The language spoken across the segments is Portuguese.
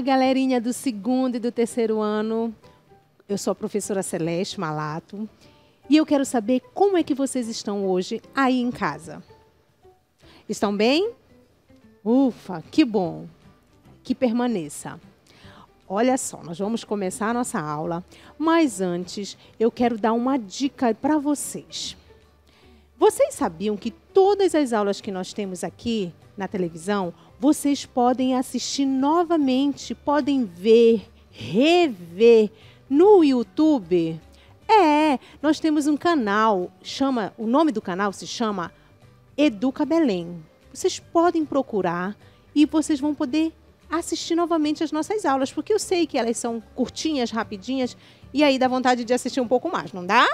Olá, galerinha do segundo e do terceiro ano. Eu sou a professora Celeste Malato e eu quero saber como é que vocês estão hoje aí em casa. Estão bem? Ufa, que bom! Que permaneça. Olha só, nós vamos começar a nossa aula, mas antes eu quero dar uma dica para vocês. Vocês sabiam que todas as aulas que nós temos aqui na televisão, vocês podem assistir novamente, podem ver, rever no YouTube? É, nós temos um canal, o nome do canal se chama Educa Belém. Vocês podem procurar e vocês vão poder assistir novamente as nossas aulas, porque eu sei que elas são curtinhas, rapidinhas, e aí dá vontade de assistir um pouco mais, não dá?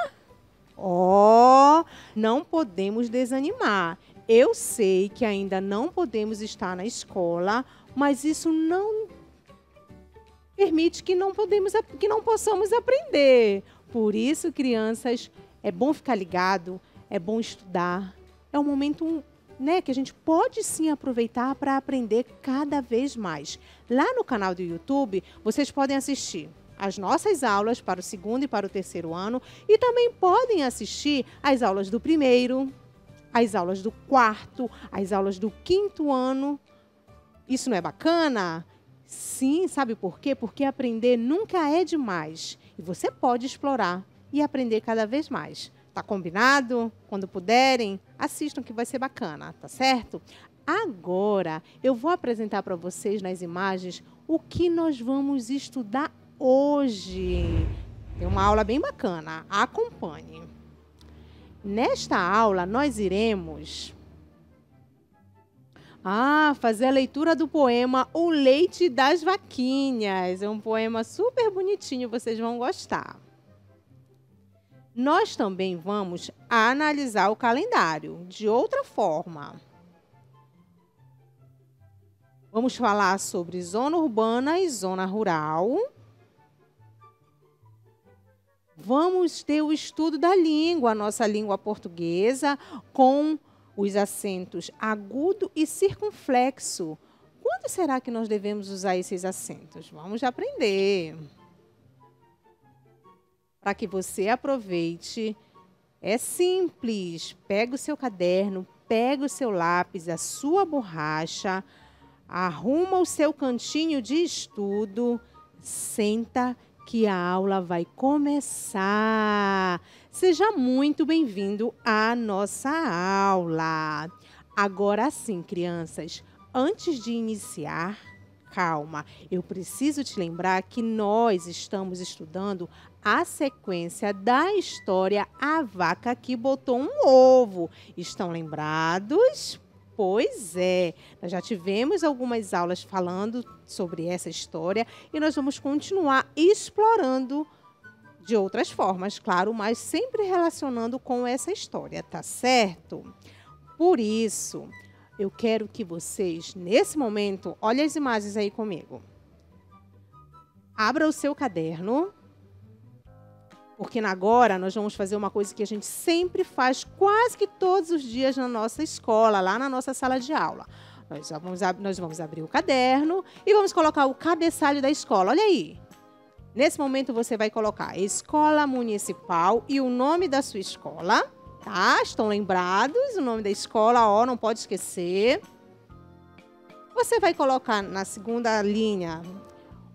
Ó, não podemos desanimar. Eu sei que ainda não podemos estar na escola, mas isso não permite que não possamos aprender. Por isso, crianças, é bom ficar ligado, é bom estudar. É um momento, né, que a gente pode sim aproveitar para aprender cada vez mais. Lá no canal do YouTube, vocês podem assistir as nossas aulas para o segundo e para o terceiro ano, e também podem assistir as aulas do primeiro, as aulas do quarto, as aulas do quinto ano. Isso não é bacana? Sim, sabe por quê? Porque aprender nunca é demais. E você pode explorar e aprender cada vez mais. Tá combinado? Quando puderem, assistam que vai ser bacana, tá certo? Agora, eu vou apresentar para vocês nas imagens o que nós vamos estudar hoje. É uma aula bem bacana, acompanhe. Nesta aula, nós iremos fazer a leitura do poema O Leite das Vaquinhas. É um poema super bonitinho, vocês vão gostar. Nós também vamos analisar o calendário de outra forma. Vamos falar sobre zona urbana e zona rural. Vamos ter o estudo da língua, a nossa língua portuguesa, com os acentos agudo e circunflexo. Quando será que nós devemos usar esses acentos? Vamos aprender. Para que você aproveite, é simples. Pega o seu caderno, pega o seu lápis, a sua borracha, arruma o seu cantinho de estudo, senta que a aula vai começar. Seja muito bem-vindo à nossa aula. Agora sim, crianças, antes de iniciar, calma, eu preciso te lembrar que nós estamos estudando a sequência da história A Vaca que Botou um Ovo. Estão lembrados? Pois é, nós já tivemos algumas aulas falando sobre essa história e nós vamos continuar explorando de outras formas, claro, mas sempre relacionando com essa história, tá certo? Por isso, eu quero que vocês, nesse momento, olhem as imagens aí comigo. Abra o seu caderno, porque agora nós vamos fazer uma coisa que a gente sempre faz quase que todos os dias na nossa escola, lá na nossa sala de aula. Nós vamos abrir o caderno e vamos colocar o cabeçalho da escola. Olha aí. Nesse momento você vai colocar Escola Municipal e o nome da sua escola, tá? Estão lembrados? O nome da escola, ó, não pode esquecer. Você vai colocar na segunda linha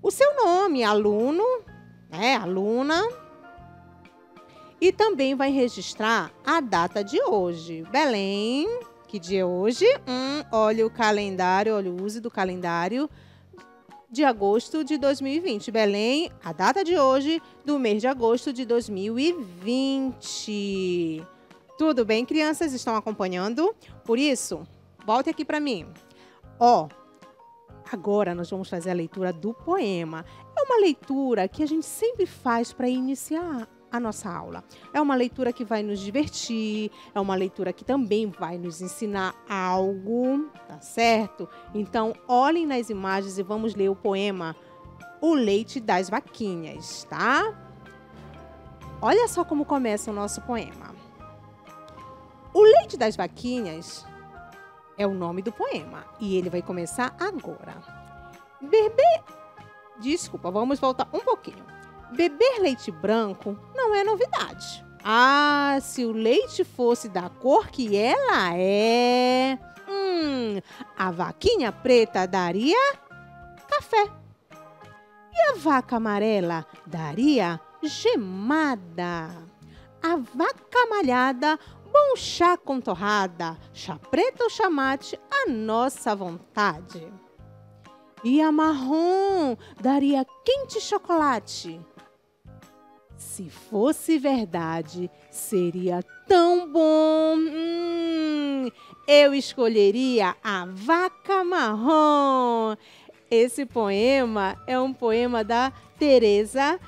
o seu nome, aluno, né? Aluna. E também vai registrar a data de hoje. Belém, que dia é hoje? Olha o calendário, olha o uso do calendário de agosto de 2020. Belém, a data de hoje do mês de agosto de 2020. Tudo bem, crianças? Estão acompanhando? Por isso, volte aqui para mim. Ó, agora nós vamos fazer a leitura do poema. É uma leitura que a gente sempre faz para iniciar a nossa aula. É uma leitura que vai nos divertir, é uma leitura que também vai nos ensinar algo, tá certo? Então, olhem nas imagens e vamos ler o poema O Leite das Vaquinhas, tá? Olha só como começa o nosso poema. O Leite das Vaquinhas é o nome do poema e ele vai começar agora. Beber Desculpa, vamos voltar um pouquinho. Beber leite branco não é novidade. Ah, se o leite fosse da cor que ela é... a vaquinha preta daria café. E a vaca amarela daria gemada. A vaca malhada, bom chá com torrada, chá preto ou chamate, à nossa vontade. E a marrom daria quente chocolate. Se fosse verdade, seria tão bom. Eu escolheria a vaca marrom. Esse poema é um poema da Teresa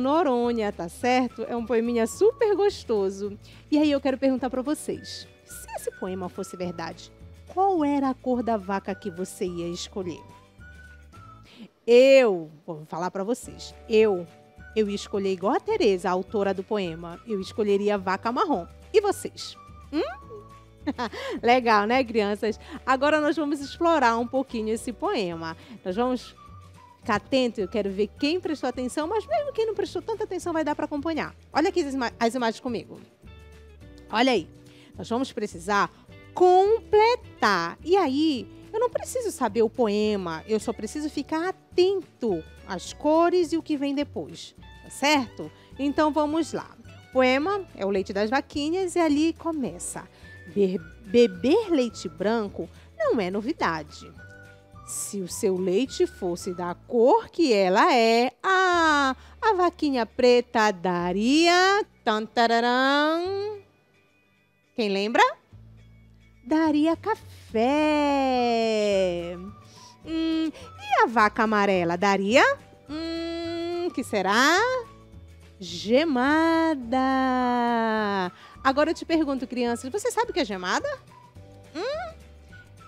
Noronha, tá certo? É um poeminha super gostoso. E aí eu quero perguntar para vocês, se esse poema fosse verdade, qual era a cor da vaca que você ia escolher? Eu vou falar para vocês. Eu ia escolher igual a Teresa, a autora do poema. Eu escolheria a vaca marrom. E vocês? Legal, né, crianças? Agora nós vamos explorar um pouquinho esse poema. Nós vamos ficar atento. Eu quero ver quem prestou atenção, mas mesmo quem não prestou tanta atenção vai dar para acompanhar. Olha aqui as imagens comigo. Olha aí. Nós vamos precisar completar. E aí, eu não preciso saber o poema, eu só preciso ficar atento às cores e o que vem depois, tá certo? Então vamos lá. O poema é O Leite das Vaquinhas e ali começa. Beber leite branco não é novidade. Se o seu leite fosse da cor que ela é, a vaquinha preta daria... Tantararam. Quem lembra? Daria café. E a vaca amarela daria? Que será? Gemada. Agora eu te pergunto, crianças, você sabe o que é gemada?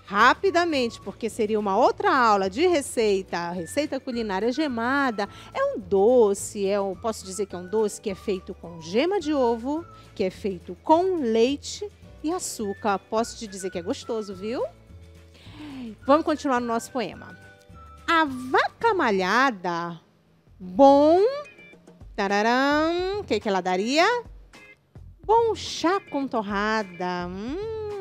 Rapidamente, porque seria uma outra aula de receita. Receita culinária gemada é um doce, posso dizer que é um doce que é feito com gema de ovo, que é feito com leite e açúcar. Posso te dizer que é gostoso, viu? Vamos continuar no nosso poema. A vaca malhada, bom... Tararam, o que que ela daria? Bom chá com torrada.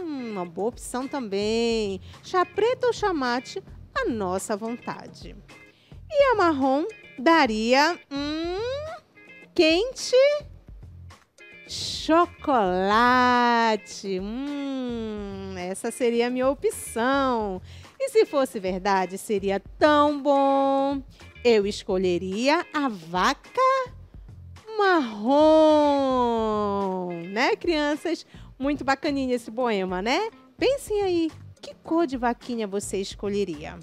Uma boa opção também. Chá preto ou chamate, à nossa vontade. E a marrom daria... quente... chocolate. Essa seria a minha opção. E se fosse verdade, seria tão bom. Eu escolheria a vaca marrom. Né, crianças? Muito bacaninha esse poema, né? Pensem aí, que cor de vaquinha você escolheria?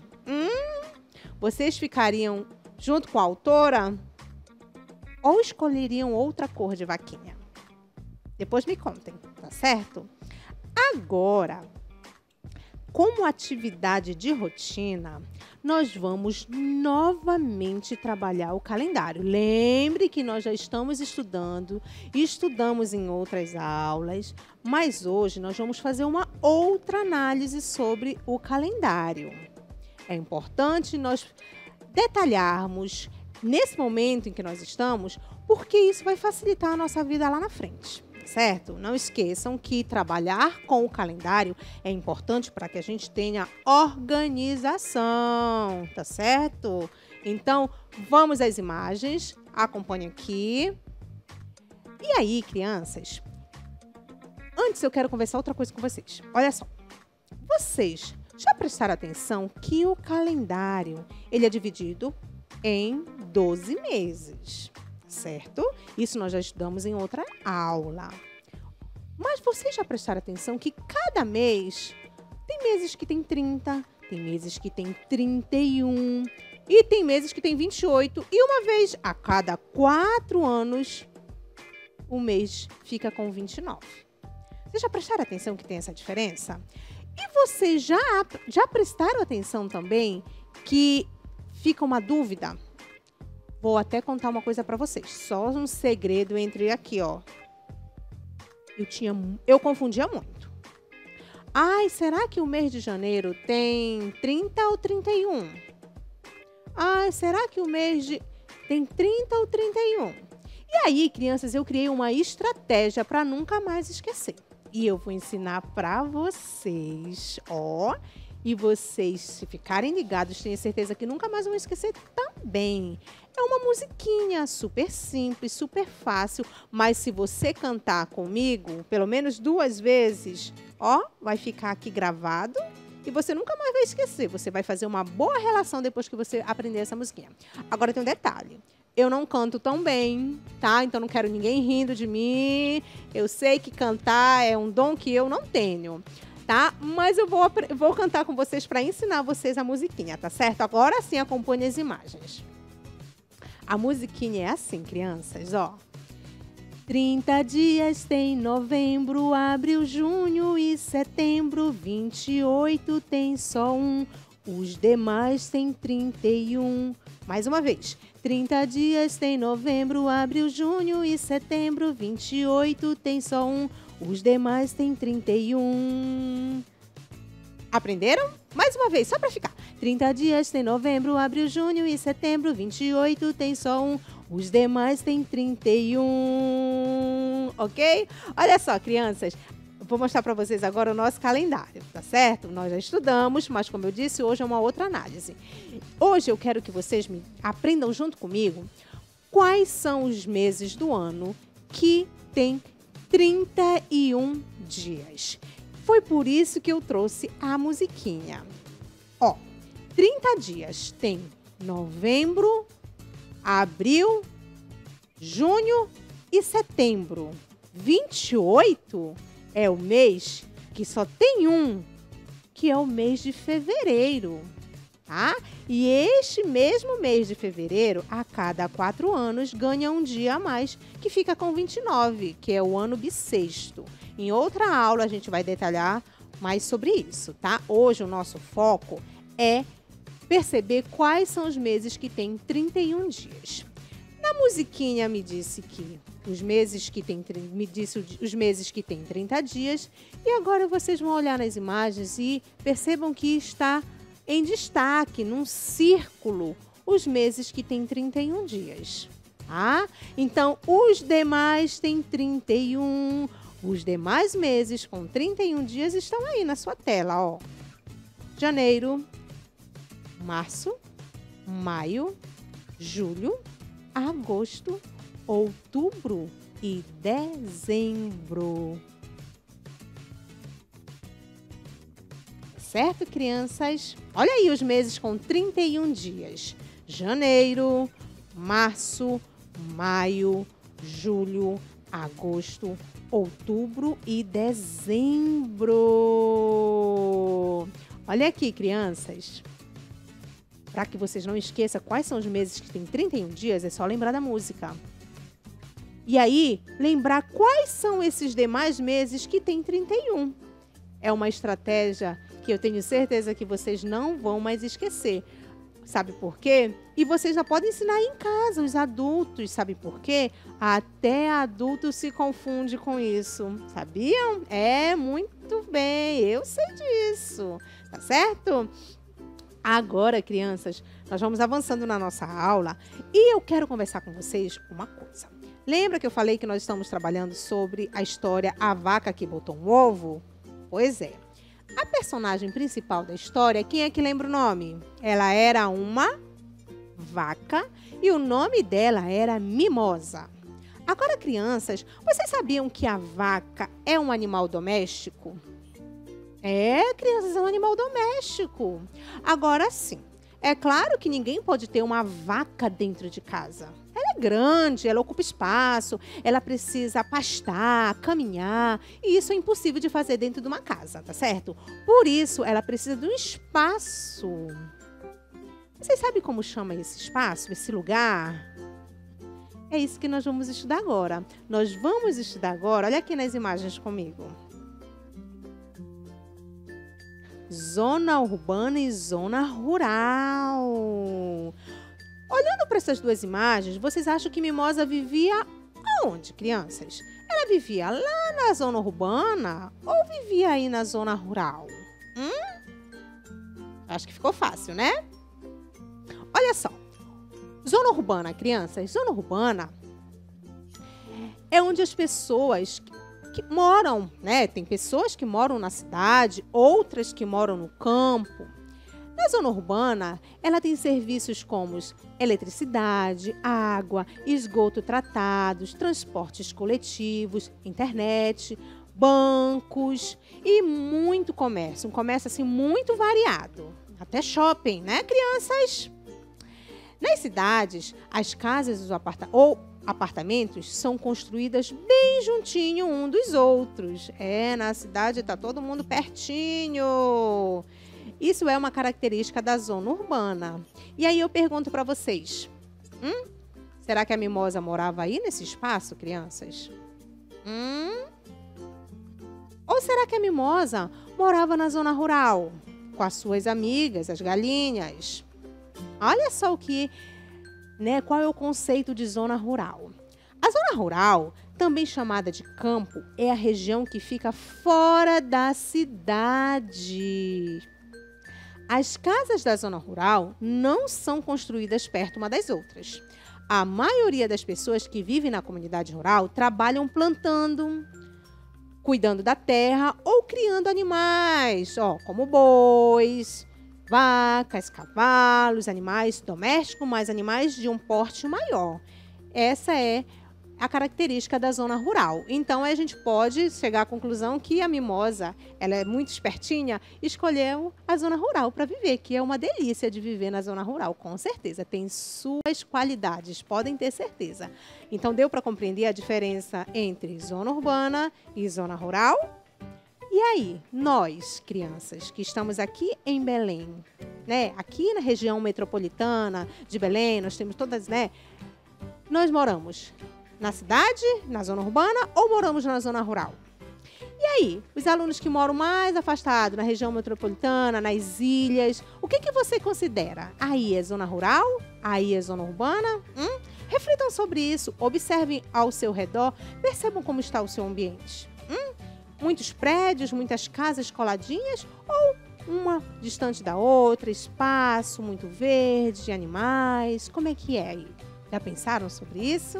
Vocês ficariam junto com a autora ou escolheriam outra cor de vaquinha? Depois me contem, tá certo? Agora, como atividade de rotina, nós vamos novamente trabalhar o calendário. Lembre que nós já estamos estudando, estudamos em outras aulas, mas hoje nós vamos fazer uma outra análise sobre o calendário. É importante nós detalharmos, nesse momento em que nós estamos, porque isso vai facilitar a nossa vida lá na frente. Certo? Não esqueçam que trabalhar com o calendário é importante para que a gente tenha organização, tá certo? Então, vamos às imagens, acompanhe aqui. E aí, crianças, antes eu quero conversar outra coisa com vocês. Olha só, vocês já prestaram atenção que o calendário, ele é dividido em 12 meses. Certo? Isso nós já estudamos em outra aula. Mas vocês já prestaram atenção que cada mês tem meses que tem 30, tem meses que tem 31 e tem meses que tem 28. E uma vez a cada 4 anos, o mês fica com 29. Vocês já prestaram atenção que tem essa diferença? E vocês já prestaram atenção também que fica uma dúvida? Vou até contar uma coisa para vocês, só um segredo entre aqui, ó. Eu confundia muito. Ai, será que o mês de janeiro tem 30 ou 31? ah, será que o mês de... tem 30 ou 31? E aí, crianças, eu criei uma estratégia para nunca mais esquecer. E eu vou ensinar para vocês, ó... E vocês, se ficarem ligados, tenho certeza que nunca mais vão esquecer também. É uma musiquinha super simples, super fácil, mas se você cantar comigo, pelo menos 2 vezes, ó, vai ficar aqui gravado e você nunca mais vai esquecer. Você vai fazer uma boa relação depois que você aprender essa musiquinha. Agora tem um detalhe. Eu não canto tão bem, tá? Então não quero ninguém rindo de mim. Eu sei que cantar é um dom que eu não tenho. Tá? Mas eu vou cantar com vocês para ensinar vocês a musiquinha, tá certo? Agora sim, acompanhe as imagens. A musiquinha é assim, crianças, ó. 30 dias tem novembro, abril, junho e setembro. 28 tem só um, os demais tem 31. Mais uma vez. 30 dias tem novembro, abril, junho e setembro. 28 tem só um, os demais tem 31. Aprenderam? Mais uma vez, só para ficar. 30 dias tem novembro, abril, junho e setembro. 28 tem só um, os demais tem 31. Ok? Olha só, crianças. Vou mostrar para vocês agora o nosso calendário, tá certo? Nós já estudamos, mas como eu disse, hoje é uma outra análise. Hoje eu quero que vocês me aprendam junto comigo quais são os meses do ano que tem 31 dias. Foi por isso que eu trouxe a musiquinha. Ó, 30 dias tem novembro, abril, junho e setembro. 28 é o mês que só tem um, que é o mês de fevereiro, tá? E este mesmo mês de fevereiro, a cada 4 anos, ganha um dia a mais, que fica com 29, que é o ano bissexto. Em outra aula, a gente vai detalhar mais sobre isso, tá? Hoje, o nosso foco é perceber quais são os meses que têm 31 dias. Na musiquinha me disse que os meses que têm 30 dias. E agora vocês vão olhar nas imagens e percebam que está em destaque, num círculo, os meses que têm 31 dias. Tá? Então, os demais têm 31. Os demais meses com 31 dias estão aí na sua tela, ó. Janeiro, março, maio, julho, agosto, outubro e dezembro. Certo, crianças? Olha aí os meses com 31 dias. Janeiro, março, maio, julho, agosto, outubro e dezembro. Olha aqui, crianças. Para que vocês não esqueçam quais são os meses que têm 31 dias, é só lembrar da música. E aí, lembrar quais são esses demais meses que têm 31. É uma estratégia que eu tenho certeza que vocês não vão mais esquecer. Sabe por quê? E vocês já podem ensinar em casa, os adultos. Sabe por quê? Até adulto se confunde com isso. Sabiam? É, muito bem. Eu sei disso. Tá certo? Agora, crianças, nós vamos avançando na nossa aula e eu quero conversar com vocês uma coisa. Lembra que eu falei que nós estamos trabalhando sobre a história A Vaca que Botou um Ovo? Pois é. A personagem principal da história, quem é que lembra o nome? Ela era uma vaca e o nome dela era Mimosa. Agora, crianças, vocês sabiam que a vaca é um animal doméstico? É, crianças, é um animal doméstico. Agora sim, é claro que ninguém pode ter uma vaca dentro de casa. Ela é grande, ela ocupa espaço, ela precisa pastar, caminhar. E isso é impossível de fazer dentro de uma casa, tá certo? Por isso, ela precisa de um espaço. Vocês sabem como chama esse espaço, esse lugar? É isso que nós vamos estudar agora. Nós vamos estudar agora, olha aqui nas imagens comigo. Zona urbana e zona rural. Olhando para essas 2 imagens, vocês acham que Mimosa vivia aonde, crianças? Ela vivia lá na zona urbana ou vivia aí na zona rural? Acho que ficou fácil, né? Olha só, Zona urbana, crianças, zona urbana é onde as pessoas que moram, né? Tem pessoas que moram na cidade, outras que moram no campo. Na zona urbana, ela tem serviços como eletricidade, água, esgoto tratados, transportes coletivos, internet, bancos e muito comércio. Um comércio assim muito variado, até shopping, né, crianças? Nas cidades, as casas ou apartamentos são construídas bem juntinho um dos outros. É, na cidade está todo mundo pertinho. Isso é uma característica da zona urbana. E aí eu pergunto para vocês, será que a mimosa morava aí nesse espaço, crianças? Ou será que a mimosa morava na zona rural, com as suas amigas, as galinhas? Olha só o que, né, qual é o conceito de zona rural. A zona rural, também chamada de campo, é a região que fica fora da cidade. As casas da zona rural não são construídas perto uma das outras. A maioria das pessoas que vivem na comunidade rural trabalham plantando, cuidando da terra ou criando animais, como bois, vacas, cavalos, animais domésticos, mas animais de um porte maior. Essa é a característica da zona rural. Então, a gente pode chegar à conclusão que a mimosa, ela é muito espertinha, escolheu a zona rural para viver, que é uma delícia de viver na zona rural, com certeza. Tem suas qualidades, podem ter certeza. Então, deu para compreender a diferença entre zona urbana e zona rural? E aí, nós, crianças, que estamos aqui em Belém, né? Aqui na região metropolitana de Belém, nós temos todas, né? Nós moramos na cidade, na zona urbana, ou moramos na zona rural? E aí, os alunos que moram mais afastados, na região metropolitana, nas ilhas, o que você considera? Aí é zona rural? Aí é zona urbana? Reflitam sobre isso, observem ao seu redor, percebam como está o seu ambiente. Muitos prédios, muitas casas coladinhas ou uma distante da outra, espaço, muito verde, animais, como é que é aí? Já pensaram sobre isso?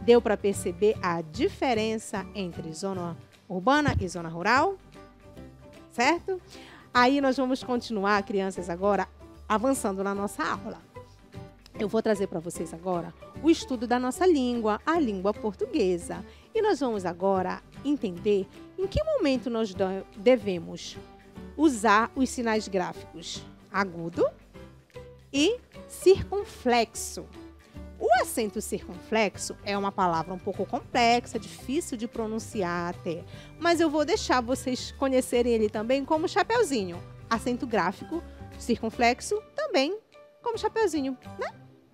Deu para perceber a diferença entre zona urbana e zona rural? Certo? Aí nós vamos continuar, crianças, agora avançando na nossa aula. Eu vou trazer para vocês agora o estudo da nossa língua, a língua portuguesa. E nós vamos agora entender em que momento nós devemos usar os sinais gráficos agudo e circunflexo. O acento circunflexo é uma palavra um pouco complexa, difícil de pronunciar até, mas eu vou deixar vocês conhecerem ele também como chapeuzinho. Acento gráfico, circunflexo, também como chapeuzinho, né?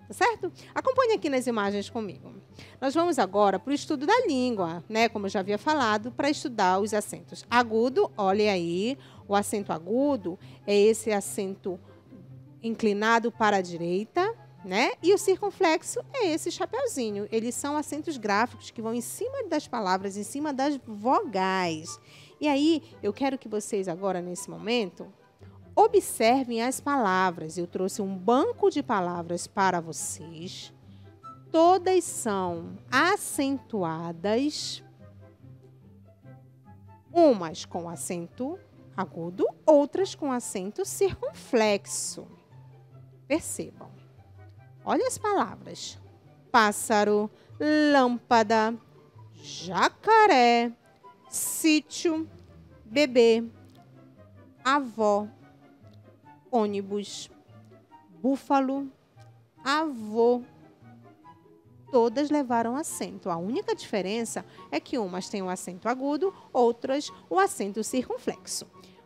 Tá certo? Acompanhe aqui nas imagens comigo. Nós vamos agora para o estudo da língua, né? Como eu já havia falado, para estudar os acentos. Agudo, olha aí, o acento agudo é esse acento inclinado para a direita, né? E o circunflexo é esse chapeuzinho. Eles são acentos gráficos que vão em cima das palavras, em cima das vogais. E aí, eu quero que vocês agora, nesse momento, observem as palavras. Eu trouxe um banco de palavras para vocês. Todas são acentuadas. Umas com acento agudo, outras com acento circunflexo. Percebam. Olha as palavras: pássaro, lâmpada, jacaré, sítio, bebê, avó, ônibus, búfalo, avô. Todas levaram acento. A única diferença é que umas têm o acento agudo, outras o acento circunflexo.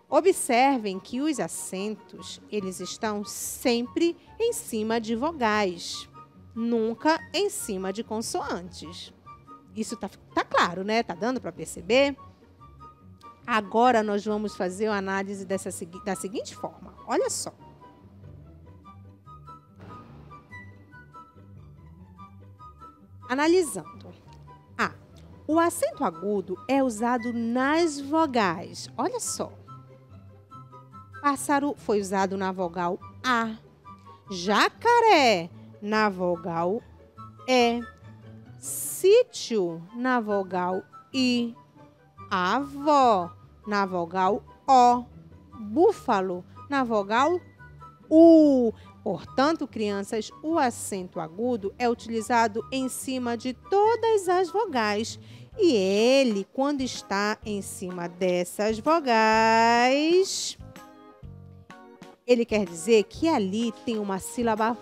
Observem que os acentos, eles estão sempre em cima de vogais, nunca em cima de consoantes. Isso tá claro, né? Tá dando para perceber? Agora nós vamos fazer a análise da seguinte forma. Olha só. Analisando. A. O acento agudo é usado nas vogais. Olha só. Pássaro foi usado na vogal A. Jacaré na vogal E, sítio na vogal I, avó na vogal O, búfalo na vogal U. Portanto, crianças, o acento agudo é utilizado em cima de todas as vogais. E ele, quando está em cima dessas vogais, ele quer dizer que ali tem uma sílaba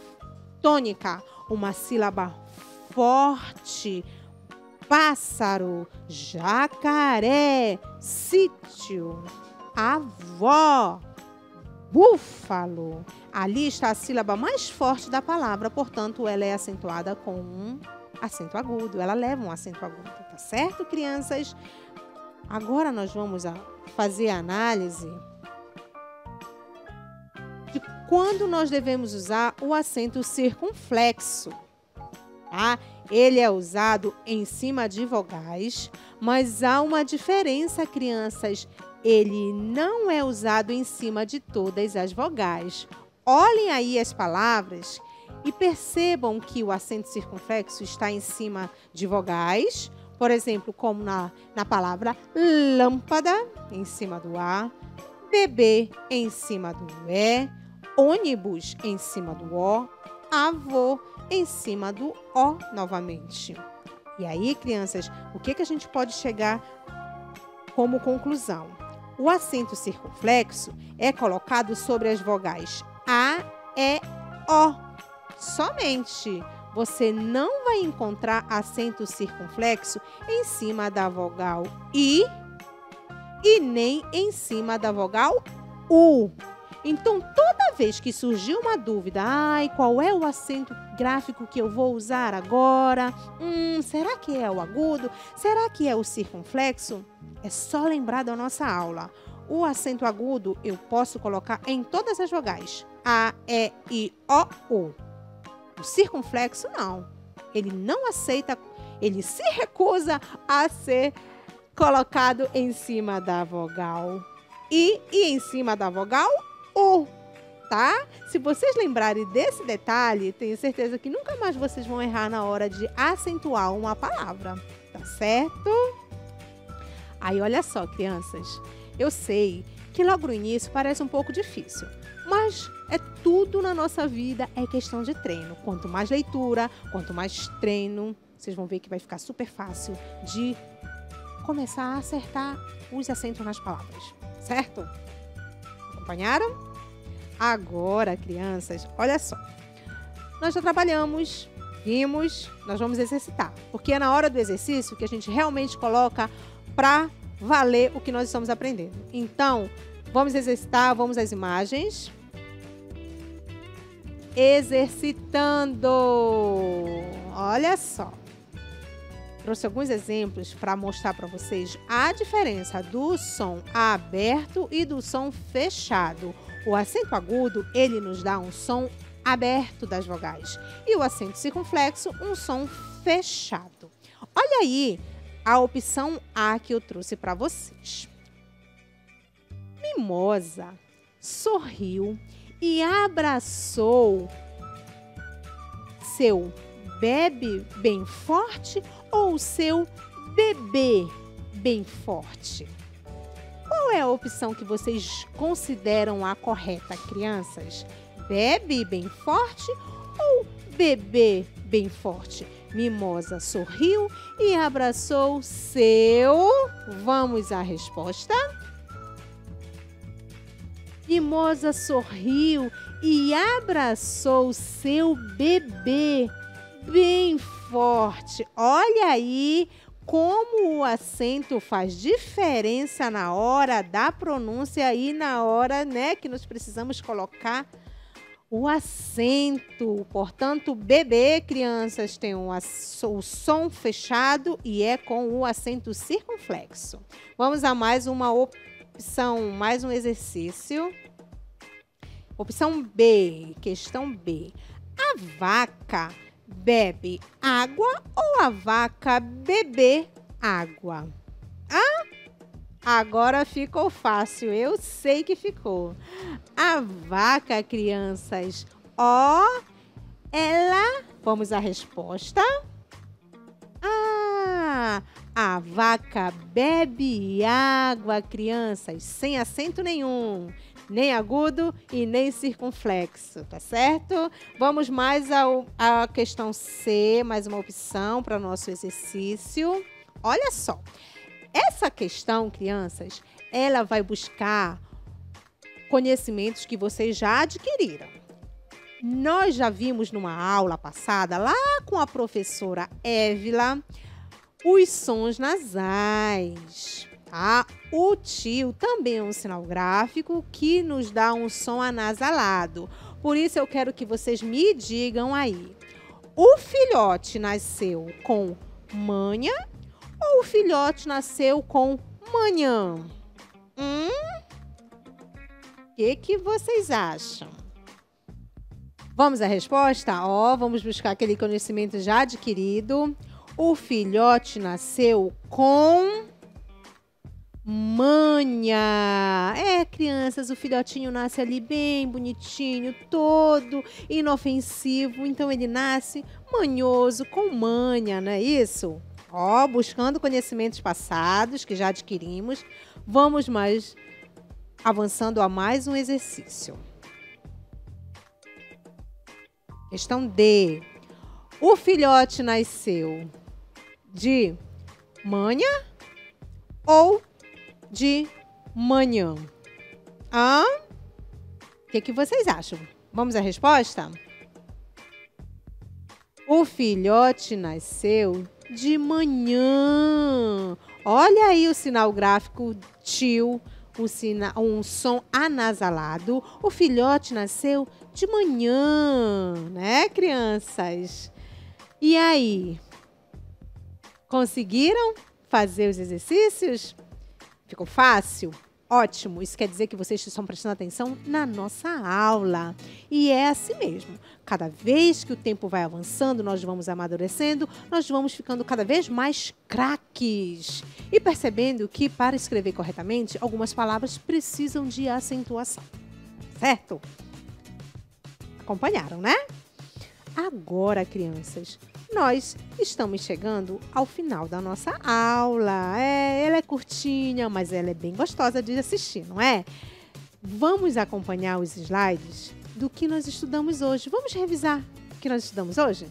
tônica, uma sílaba forte. Pássaro, jacaré, sítio, avó, búfalo. Ali está a sílaba mais forte da palavra, portanto, ela é acentuada com um acento agudo. Ela leva um acento agudo, tá certo, crianças? Agora nós vamos fazer a análise de quando nós devemos usar o acento circunflexo, tá? Ele é usado em cima de vogais, mas há uma diferença, crianças. Ele não é usado em cima de todas as vogais. Olhem aí as palavras e percebam que o acento circunflexo está em cima de vogais. Por exemplo, como na palavra lâmpada, em cima do A, bebê, em cima do E, ônibus, em cima do O, avô, em cima do O novamente. E aí, crianças, o que a gente pode chegar como conclusão? O acento circunflexo é colocado sobre as vogais A, E, O. Somente. Você não vai encontrar acento circunflexo em cima da vogal I e nem em cima da vogal U. Então, toda vez que surgiu uma dúvida, ai, qual é o acento gráfico que eu vou usar agora? Será que é o agudo? Será que é o circunflexo? É só lembrar da nossa aula. O acento agudo eu posso colocar em todas as vogais. A, E, I, O, U. O circunflexo não. Ele não aceita, ele se recusa a ser colocado em cima da vogal I e em cima da vogal U, tá? Se vocês lembrarem desse detalhe, tenho certeza que nunca mais vocês vão errar na hora de acentuar uma palavra, tá certo? Aí, olha só, crianças. Eu sei que logo no início parece um pouco difícil, mas é tudo na nossa vida, é questão de treino. Quanto mais leitura, quanto mais treino, vocês vão ver que vai ficar super fácil de começar a acertar os acentos nas palavras, certo? Acompanharam? Agora, crianças, olha só. Nós já trabalhamos, vimos, nós vamos exercitar. Porque é na hora do exercício que a gente realmente coloca para valer o que nós estamos aprendendo. Então, vamos exercitar, vamos às imagens. Exercitando! Olha só. Trouxe alguns exemplos para mostrar para vocês a diferença do som aberto e do som fechado. O acento agudo, ele nos dá um som aberto das vogais. E o acento circunflexo, um som fechado. Olha aí a opção A que eu trouxe para vocês. Mimosa sorriu e abraçou seu bebe bem forte ou seu bebê bem forte. Qual é a opção que vocês consideram a correta, crianças? Bebe bem forte ou bebê bem forte? Mimosa sorriu e abraçou seu... Vamos à resposta. Mimosa sorriu e abraçou seu bebê bem forte. Olha aí como o acento faz diferença na hora da pronúncia e na hora, né, que nós precisamos colocar o acento. Portanto, bebê, crianças, tem o som fechado e é com o acento circunflexo. Vamos a mais uma opção, mais um exercício. Opção B, questão B. A vaca bebe água ou a vaca bebe água? Agora ficou fácil, eu sei que ficou. A vaca, crianças, ó, ela Vamos à resposta. Ah, a vaca bebe água, crianças, sem acento nenhum, nem agudo e nem circunflexo, tá certo? Vamos mais à questão C, mais uma opção para o nosso exercício. Olha só, essa questão, crianças, ela vai buscar conhecimentos que vocês já adquiriram. Nós já vimos numa aula passada, lá com a professora Évila, os sons nasais, tá? O tio também é um sinal gráfico que nos dá um som anasalado. Por isso eu quero que vocês me digam aí, o filhote nasceu com manha ou o filhote nasceu com manhã? O que vocês acham? Vamos à resposta? Vamos buscar aquele conhecimento já adquirido. O filhote nasceu com manha. É, crianças, o filhotinho nasce ali bem bonitinho, todo inofensivo. Então, ele nasce manhoso, com manha, não é isso? Buscando conhecimentos passados que já adquirimos, vamos mais avançando a mais um exercício. Questão D. O filhote nasceu de manha ou de manhã? O que vocês acham? Vamos à resposta? O filhote nasceu de manhã. Olha aí o sinal gráfico tio, um som anasalado. O filhote nasceu de manhã, né, crianças? E aí, conseguiram fazer os exercícios? Ficou fácil? Ótimo! Isso quer dizer que vocês estão prestando atenção na nossa aula. E é assim mesmo. Cada vez que o tempo vai avançando, nós vamos amadurecendo, nós vamos ficando cada vez mais craques. E percebendo que, para escrever corretamente, algumas palavras precisam de acentuação. Certo? Acompanharam, né? Agora, crianças, nós estamos chegando ao final da nossa aula. Ela é curtinha, mas ela é bem gostosa de assistir, não é? Vamos acompanhar os slides do que nós estudamos hoje. Vamos revisar o que nós estudamos hoje?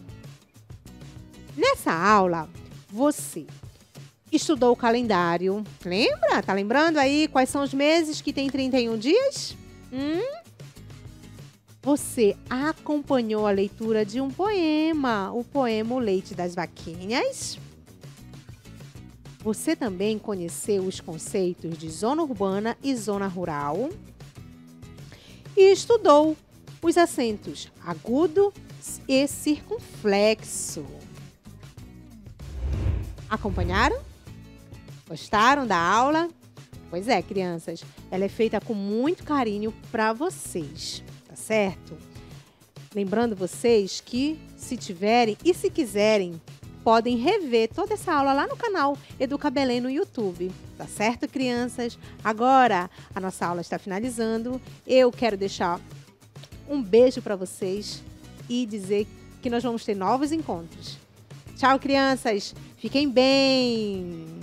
Nessa aula, você estudou o calendário. Lembra? Tá lembrando aí quais são os meses que tem 31 dias? Você acompanhou a leitura de um poema, o poema O Leite das Vaquinhas. Você também conheceu os conceitos de zona urbana e zona rural. E estudou os acentos agudo e circunflexo. Acompanharam? Gostaram da aula? Pois é, crianças, ela é feita com muito carinho para vocês. Certo? Lembrando vocês que, se tiverem e se quiserem, podem rever toda essa aula lá no canal Educa Belém no YouTube. Tá certo, crianças? Agora, a nossa aula está finalizando. Eu quero deixar um beijo para vocês e dizer que nós vamos ter novos encontros. Tchau, crianças! Fiquem bem!